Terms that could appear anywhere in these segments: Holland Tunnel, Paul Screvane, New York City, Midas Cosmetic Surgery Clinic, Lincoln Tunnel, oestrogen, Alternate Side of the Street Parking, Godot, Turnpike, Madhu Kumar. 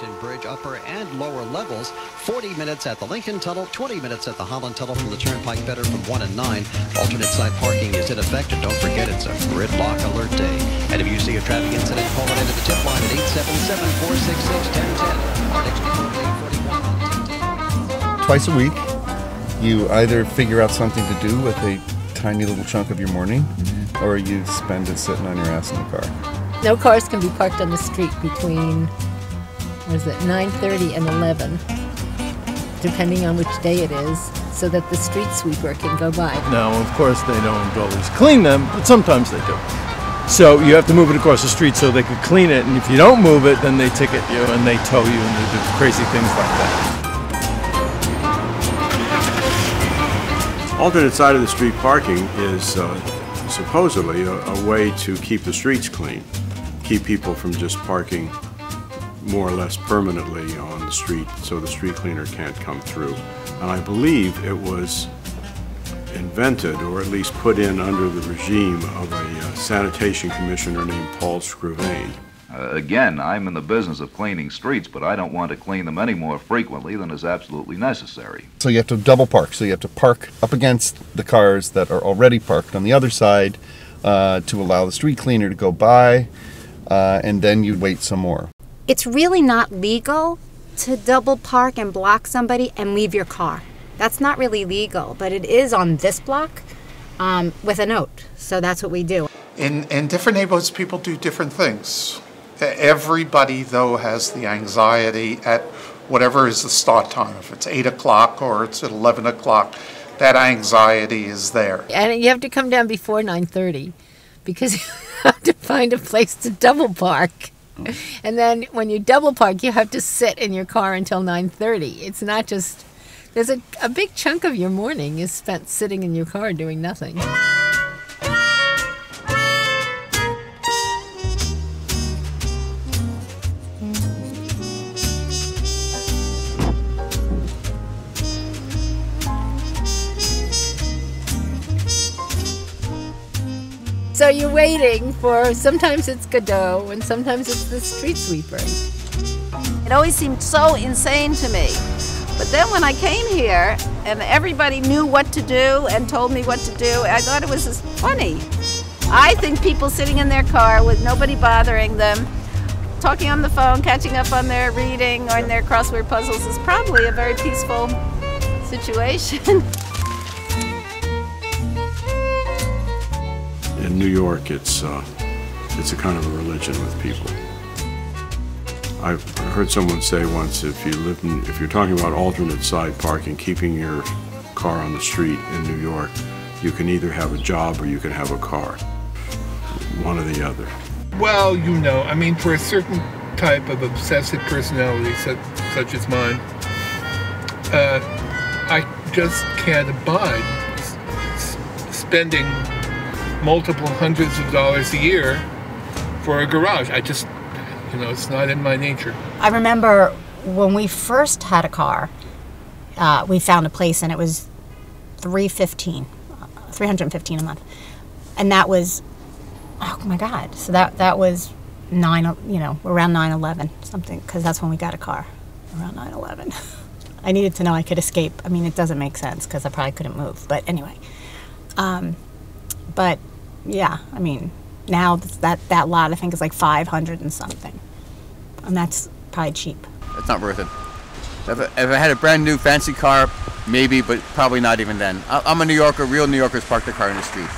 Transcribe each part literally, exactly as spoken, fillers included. Washington Bridge upper and lower levels. forty minutes at the Lincoln Tunnel, twenty minutes at the Holland Tunnel from the Turnpike, better from one and nine. Alternate side parking is in effect, and don't forget it's a gridlock alert day. And if you see a traffic incident, call it into the tip line at eight seven seven, four six six, one oh one oh. Our next report, twice a week, you either figure out something to do with a tiny little chunk of your morning, or you spend it sitting on your ass in the car. No cars can be parked on the street between, what is it, nine thirty and eleven, depending on which day it is, so that the street sweeper can go by. Now, of course, they don't always clean them, but sometimes they do. So you have to move it across the street so they could clean it, and if you don't move it, then they ticket you and they tow you and they do crazy things like that. Alternate side of the street parking is uh, supposedly a, a way to keep the streets clean, keep people from just parking more or less permanently on the street so the street cleaner can't come through. And I believe it was invented, or at least put in under the regime of a uh, sanitation commissioner named Paul Screvane. Uh, again, I'm in the business of cleaning streets, but I don't want to clean them any more frequently than is absolutely necessary. So you have to double park. So you have to park up against the cars that are already parked on the other side uh, to allow the street cleaner to go by, uh, and then you wait some more. It's really not legal to double park and block somebody and leave your car. That's not really legal, but it is on this block um, with a note. So that's what we do. In, in different neighborhoods, people do different things. Everybody, though, has the anxiety at whatever is the start time. If it's eight o'clock or it's at eleven o'clock, that anxiety is there. And you have to come down before nine thirty because you have to find a place to double park. And then when you double park, you have to sit in your car until nine thirty. It's not just... There's a, a big chunk of your morning is spent sitting in your car doing nothing. So you're waiting for, sometimes it's Godot and sometimes it's the street sweeper. It always seemed so insane to me. But then when I came here and everybody knew what to do and told me what to do, I thought it was just funny. I think people sitting in their car with nobody bothering them, talking on the phone, catching up on their reading or in their crossword puzzles is probably a very peaceful situation. In New York, it's, uh, it's a kind of a religion with people. I've heard someone say once, if, you live in, if you're talking about alternate side parking, keeping your car on the street in New York, you can either have a job or you can have a car, one or the other. Well, you know, I mean, for a certain type of obsessive personality such, such as mine, uh, I just can't abide s spending multiple hundreds of dollars a year for a garage. I just, you know, it's not in my nature. I remember when we first had a car, uh, we found a place and it was three fifteen, three hundred fifteen a month, and that was, oh my God! So that that was nine, you know, around nine eleven something, because that's when we got a car, around nine eleven. I needed to know I could escape. I mean, it doesn't make sense because I probably couldn't move, but anyway. Um, but. Yeah, I mean, now that that lot I think is like five hundred and something, and that's probably cheap. It's not worth it. If I, if I had a brand new fancy car, maybe, but probably not even then. I, I'm a New Yorker. Real New Yorkers park their car in the street.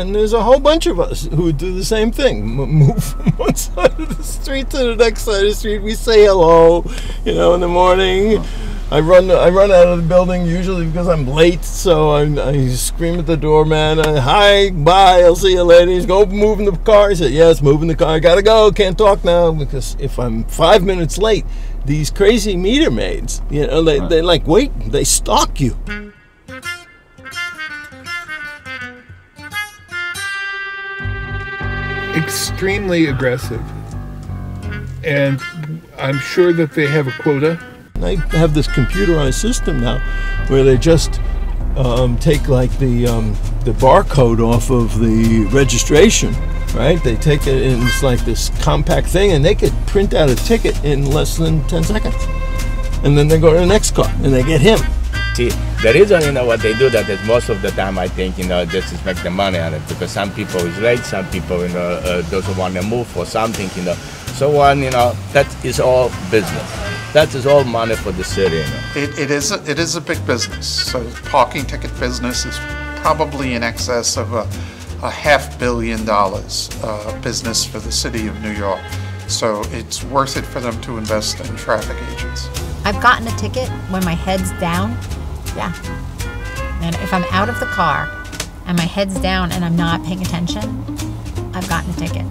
And there's a whole bunch of us who do the same thing. M move from one side of the street to the next side of the street. We say hello, you know, in the morning. I run, I run out of the building usually because I'm late, so I'm, I scream at the doorman, I, hi, bye, I'll see you later. He's going, moving the car. I said, yes, moving the car, I gotta go, can't talk now, because if I'm five minutes late, these crazy meter maids, you know, they, they like, wait, they stalk you. Extremely aggressive, and I'm sure that they have a quota. I have this computerized system now where they just um, take like the, um, the barcode off of the registration right? They take it in, it's like this compact thing, and they could print out a ticket in less than ten seconds. And then they go to the next car, and they get him. See, the reason, you know, what they do that is most of the time, I think, you know, just to make the money on it, because some people is late, some people, you know, uh, doesn't want to move or something, you know. So on, you know, that is all business. That is all money for the city, you know. It, it, is, a, it is a big business. So parking ticket business is probably in excess of a a half billion dollars uh, business for the city of New York. So it's worth it for them to invest in traffic agents. I've gotten a ticket when my head's down, yeah. And if I'm out of the car and my head's down and I'm not paying attention, I've gotten a ticket.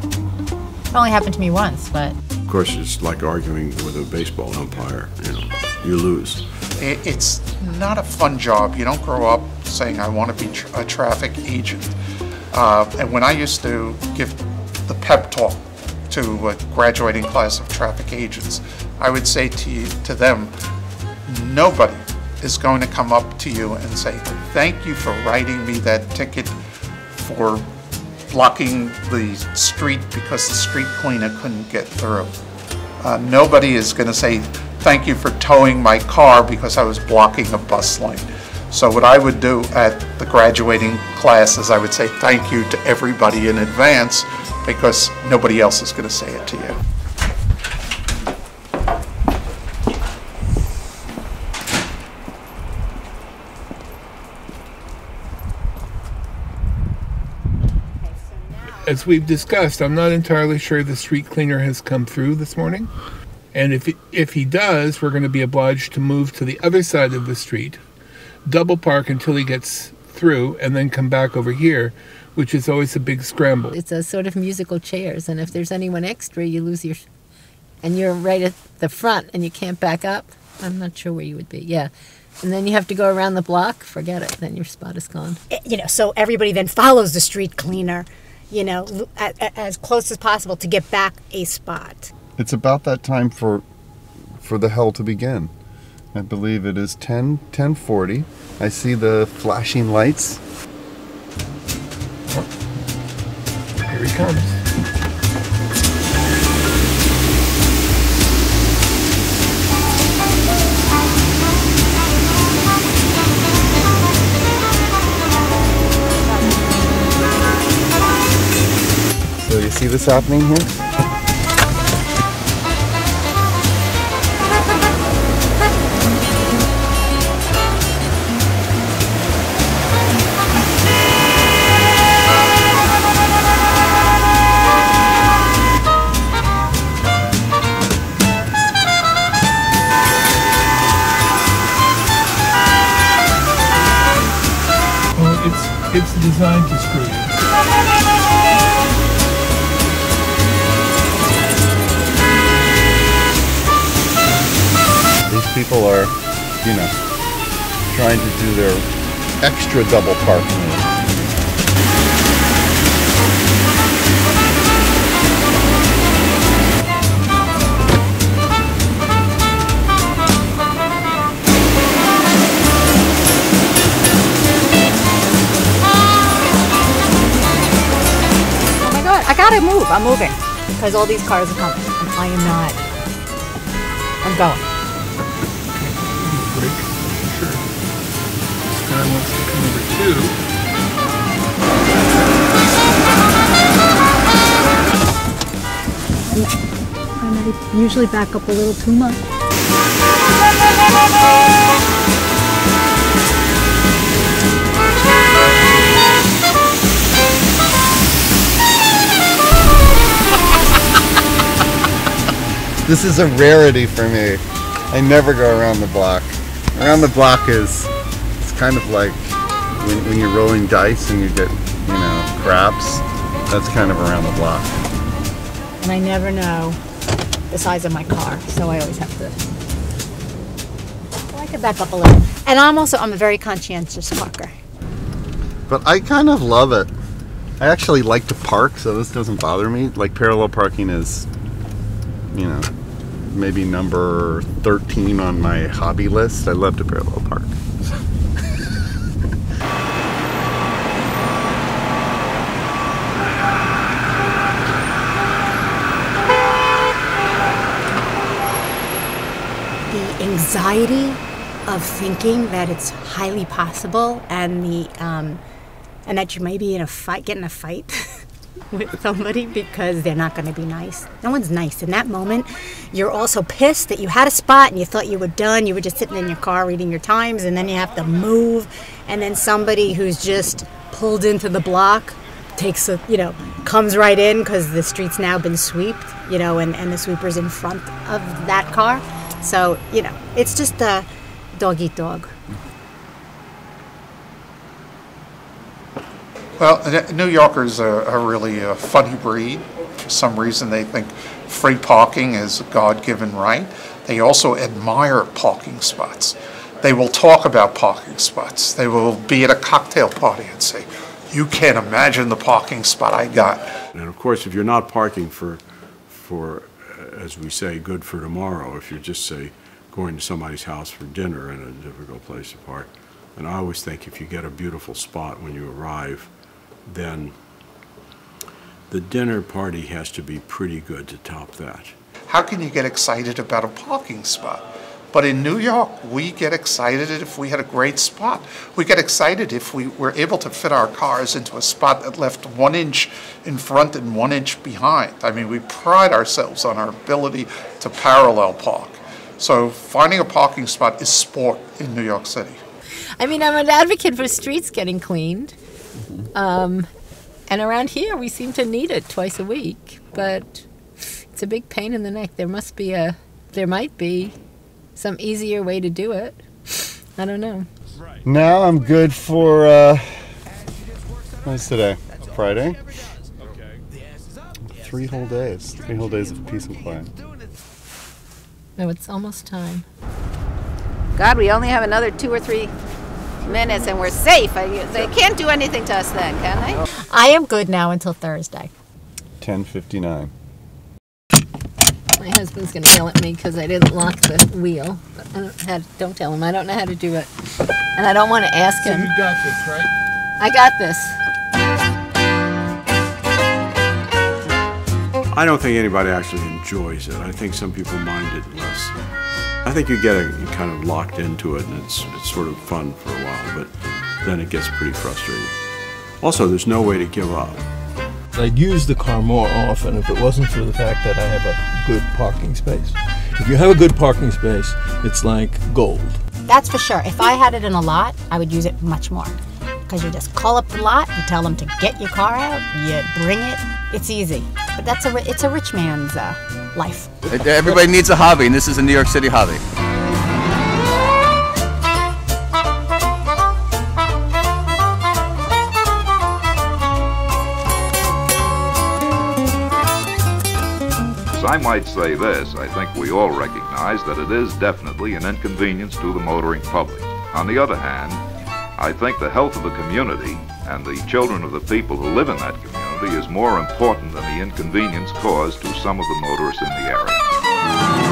It only happened to me once, but. Of course, it's like arguing with a baseball umpire, you know, you lose. It, it's not a fun job. You don't grow up saying, I want to be tr a traffic agent. Uh, and when I used to give the pep talk to a graduating class of traffic agents, I would say to, you, to them, nobody is going to come up to you and say, thank you for writing me that ticket for blocking the street because the street cleaner couldn't get through. Uh, nobody is going to say, thank you for towing my car because I was blocking a bus lane. So what I would do at the graduating class is I would say thank you to everybody in advance because nobody else is going to say it to you. As we've discussed, I'm not entirely sure the street cleaner has come through this morning. And if he, if he does, we're going to be obliged to move to the other side of the street, double park until he gets through and then come back over here, which is always a big scramble. It's a sort of musical chairs, and if there's anyone extra, you lose your, and you're right at the front and you can't back up. I'm not sure where you would be, yeah. And then you have to go around the block, forget it, then your spot is gone. It, you know, so everybody then follows the street cleaner, you know, as, as close as possible to get back a spot. It's about that time for, for the hell to begin. I believe it is ten, ten forty. I see the flashing lights. Here he comes. So you see this happening here? It's designed to screw you. These people are, you know, trying to do their extra double parking. I move, I'm moving, because all these cars are coming, and I am not, I'm going. Break, sure. This guy wants to come over too. I usually back up a little too much. This is a rarity for me. I never go around the block. Around the block is, it's kind of like when, when you're rolling dice and you get, you know, craps. That's kind of around the block. And I never know the size of my car, so I always have to, well, I could back up a little. And I'm also, I'm a very conscientious parker. But I kind of love it. I actually like to park, so this doesn't bother me. Like parallel parking is, you know, maybe number thirteen on my hobby list. I love to parallel park. anxiety of thinking that it's highly possible and the um, and that you may be in a fight, get in a fight with somebody because they're not going to be nice. No one's nice. In that moment, you're also pissed that you had a spot and you thought you were done. You were just sitting in your car reading your Times, and then you have to move, and then somebody who's just pulled into the block takes a, you know, comes right in because the street's now been sweeped, you know, and, and the sweeper's in front of that car. So, you know, it's just a dog eat dog. Well, New Yorkers are, are really a funny breed. For some reason, they think free parking is a God-given right. They also admire parking spots. They will talk about parking spots. They will be at a cocktail party and say, "You can't imagine the parking spot I got." And of course, if you're not parking for, for, as we say, good for tomorrow, if you're just, say, going to somebody's house for dinner in a difficult place to park, and I always think if you get a beautiful spot when you arrive, then the dinner party has to be pretty good to top that. How can you get excited about a parking spot? But in New York, we get excited if we had a great spot. We get excited if we were able to fit our cars into a spot that left one inch in front and one inch behind. I mean, we pride ourselves on our ability to parallel park. So finding a parking spot is sport in New York City. I mean, I'm an advocate for streets getting cleaned. Um, and around here, we seem to need it twice a week. But it's a big pain in the neck. There must be a, there might be some easier way to do it. I don't know. Now I'm good for, uh, what's today? Friday? Three whole days. Three whole days of peace and quiet. No, it's almost time. God, we only have another two or three minutes and we're safe. I, they can't do anything to us then, can they? I am good now until Thursday. ten fifty-nine. My husband's going to yell at me because I didn't lock the wheel. But I don't, how to, don't tell him. I don't know how to do it. And I don't want to ask him. So you got this, right? I got this. I don't think anybody actually enjoys it. I think some people mind it less. I think you get a, you kind of locked into it, and it's, it's sort of fun for a while, but then it gets pretty frustrating. Also, there's no way to give up. I'd use the car more often if it wasn't for the fact that I have a good parking space. If you have a good parking space, it's like gold. That's for sure. If I had it in a lot, I would use it much more. Because you just call up the lot, you tell them to get your car out, you bring it. It's easy. But that's a, it's a rich man's uh, life. Everybody needs a hobby, and this is a New York City hobby. I might say this, I think we all recognize that it is definitely an inconvenience to the motoring public. On the other hand, I think the health of the community and the children of the people who live in that community is more important than the inconvenience caused to some of the motorists in the area.